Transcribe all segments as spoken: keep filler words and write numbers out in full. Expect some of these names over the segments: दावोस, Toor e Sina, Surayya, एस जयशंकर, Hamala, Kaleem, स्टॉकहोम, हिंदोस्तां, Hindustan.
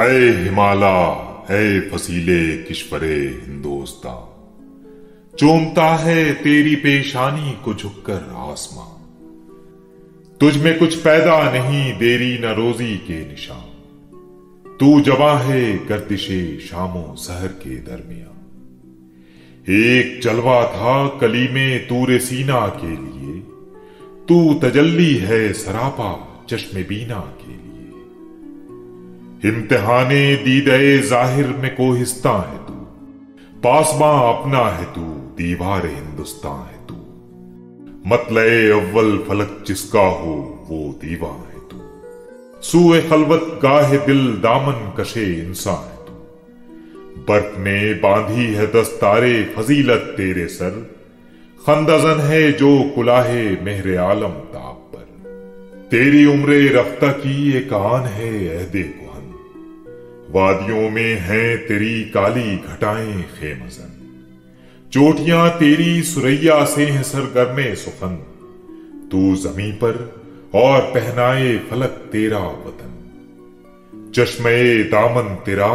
ऐ हिमाला, ऐ फसीले किश्वरे हिंदोस्तां, चूमता है तेरी पेशानी को झुककर आसमां। तुझ में कुछ पैदा नहीं देरी न रोजी के निशान, तू जवा है गर्दिशे शामो सहर के दरमियां। एक जलवा था कलीमे तूरे सीना के लिए, तू तजल्ली है सरापा चश्मे बीना के लिए। इम्तिहाने दीदे जाहिर में कोहिस्ता है तू, पासमा अपना है तू दीवार हिंदुस्ता है तू। मतले अव्वल फलक जिसका हो वो दीवा है तू, सूए खलवत गाहे दिल दामन कशे इंसान है तू। बर्फ ने बांधी है दस्तारे फजीलत तेरे सर, खंदजन है जो कुलाहे मेहरे आलम ताप पर। तेरी उम्रे रफ्ता की ये कान है अहदे कुहन, वादियों में है तेरी काली घटाएं खेमजन। चोटियां तेरी सुरैया से हैं सरगर्मे सुखन, तू जमी पर और पहनाए फलक तेरा वतन। चश्मे दामन तेरा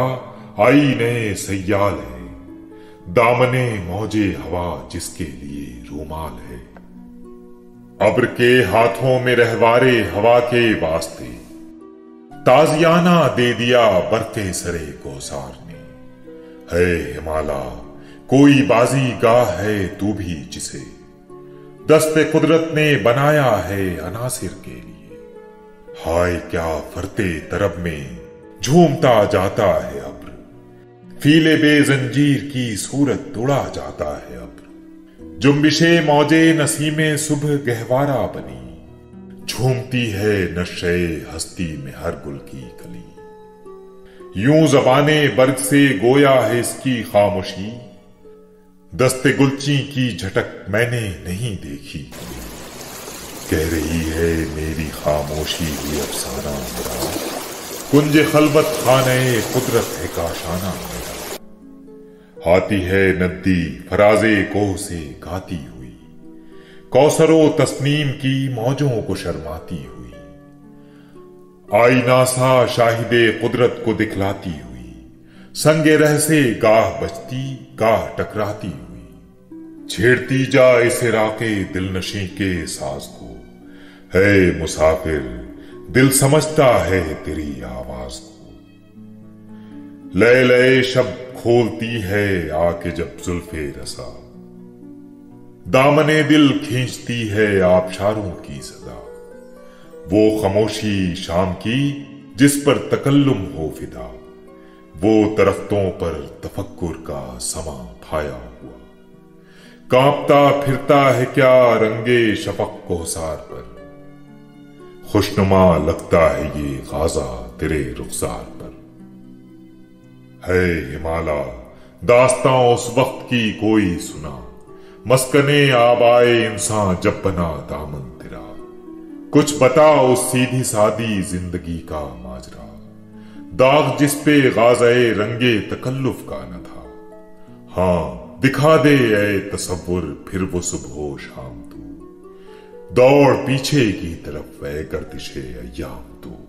आईने सयाल है, दामने मौजे हवा जिसके लिए रूमाल है। अब्र के हाथों में रहवारे हवा के वास्ते, ताजियाना दे दिया बरते सरे कोसार ने। है हिमाला कोई बाजी गाह है तू भी जिसे, दस्ते कुदरत ने बनाया है अनासिर के लिए। हाय क्या फरते तरब में झूमता जाता है अब, फीले बेजंजीर की सूरत उड़ा जाता है अब। जुम्बिशे मौजे नसीमे सुबह गहवारा बनी, झूमती है नशे हस्ती में हर गुल की कली। यूं जबाने बर्ग से गोया है इसकी खामोशी, दस्ते गुलची की झटक मैंने नहीं देखी। कह रही है मेरी खामोशी ही अफसाना मेरा, कुंजे खलबत खाने कुदरत है काशाना। आती है नदी फराजे कोह से गाती हुई, कौसरो तस्नीम की मौजों को शर्माती हुई। आईना सा शाहिदे कुदरत को दिखलाती हुई, संगे रह से गाह बजती गाह टकराती हुई। छेड़ती जा इस राके दिल नशी के साज को, है मुसाफिर दिल समझता है तेरी आवाज को। लय लय शब्द खोलती है आके जब जुल्फे रसा, दामने दिल खींचती है आबशारों की सदा। वो खामोशी शाम की जिस पर तकल्लुम हो फिदा, वो तरफ्तों पर तफक्कुर का समा छाया हुआ। कांपता फिरता है क्या रंगे शफक कोहसार पर, खुशनुमा लगता है ये गाजा तेरे रुखसार पर। है हिमाला दास्तां उस वक्त की कोई सुना, मस्कने आबाए इंसान जब बना दामन तेरा। कुछ बता उस सीधी सादी जिंदगी का माजरा, दाग जिस पे गाज़ाए रंगे तकल्लुफ का न था। हाँ दिखा दे ऐ तसव्वुर फिर वो सुबहो शाम तू, दौड़ पीछे की तरफ ऐ गर्दिशे अय्याम तू।